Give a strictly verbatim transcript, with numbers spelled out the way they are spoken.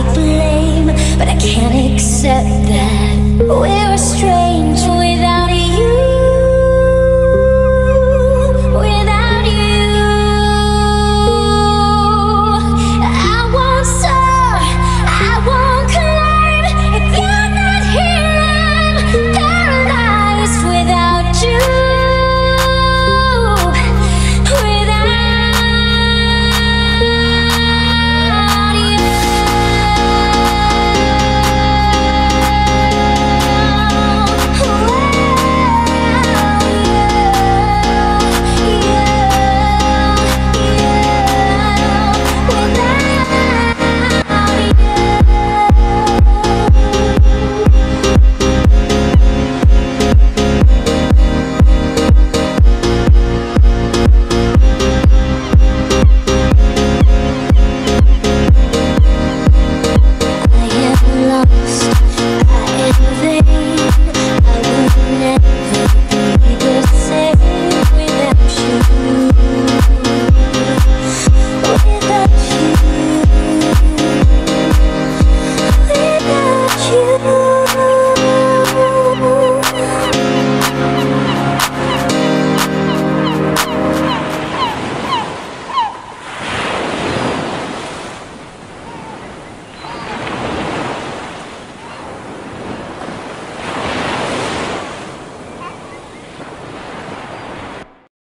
take blame, but I can't accept that we're estranged.